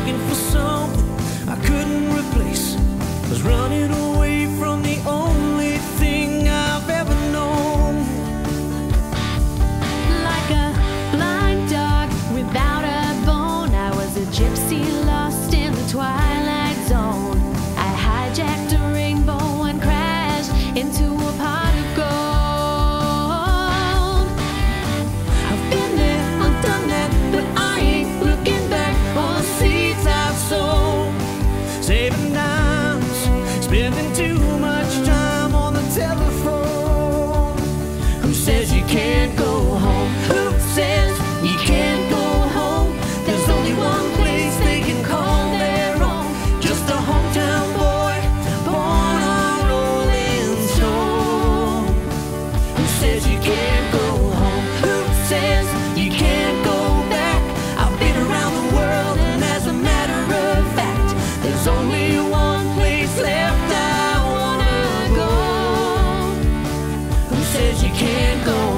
looking for something I couldn't replace. I was running away from the only thing I've ever known. Like a blind dog without a bone, I was a gypsy lost in the twilight zone. I hijacked a rainbow and crashed into a pot of gold. I've been there, I've done that, but I ain't looking back on the seeds I've sown. Saving dimes, spending too much time on the telephone. Who says you can't go home? Who says you can't go home? There's only one place they can call their own. Just a hometown boy, born on rolling stone. Who says you can't go home? Who says you can't go back? I've been around the world, and as a matter of fact, there's only one place left I wanna go. Who says you can't go home?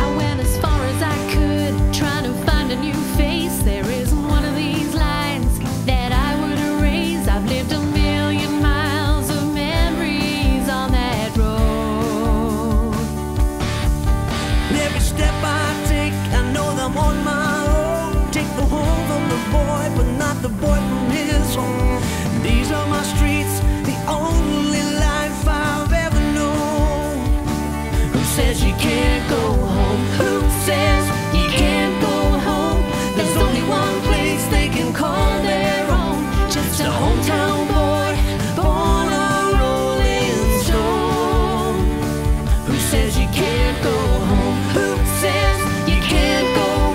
I went as far as I could, trying to find a new face. There isn't one of these lines that I would erase. I've lived a million miles of memories on that road. Every step I take, I know that I'm on my own. Take the home from the boy, but not the boy from his home. These are my streets, the only life I've ever known. Who says you can't go home? Who says you can't go home? There's only one place they can call their own. Just a hometown boy, born a rolling stone. Who says you can't go home? Who says you can't go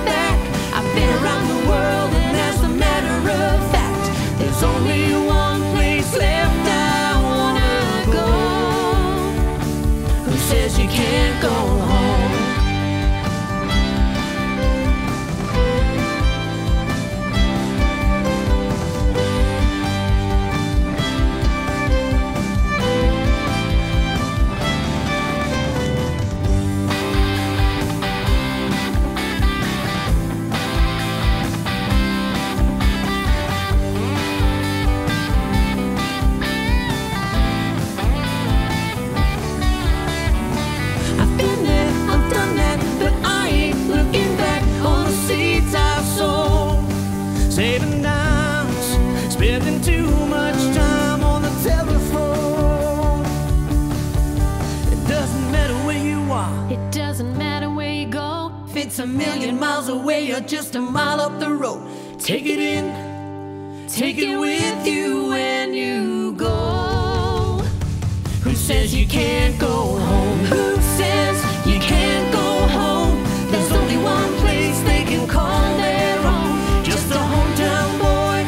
back? I've been around the world, and as a matter of fact, there's only one place left I wanna go. Who says you can't go home? Saving dimes, spending too much time on the telephone. It doesn't matter where you are, it doesn't matter where you go. If it's a million miles away or just a mile up the road, take it in, take it with you when you go. Who says you can't go home? Who says you can't go home? There's only one place they can call their own. Just a hometown boy,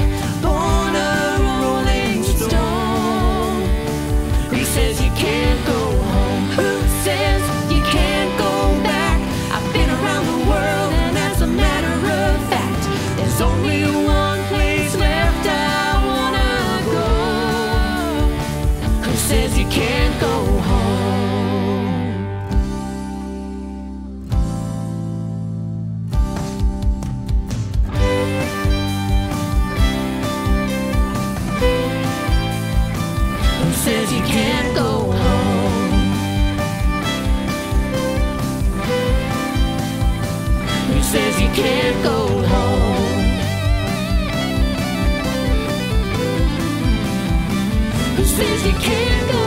born a rolling stone. Who says you can't go home? Who says you can't go back? I've been around the world, and as a matter of fact, there's only one place left I wanna go. Who says you can't go home? Who says you can't go home? Who says you can't go home? Who says you can't go home?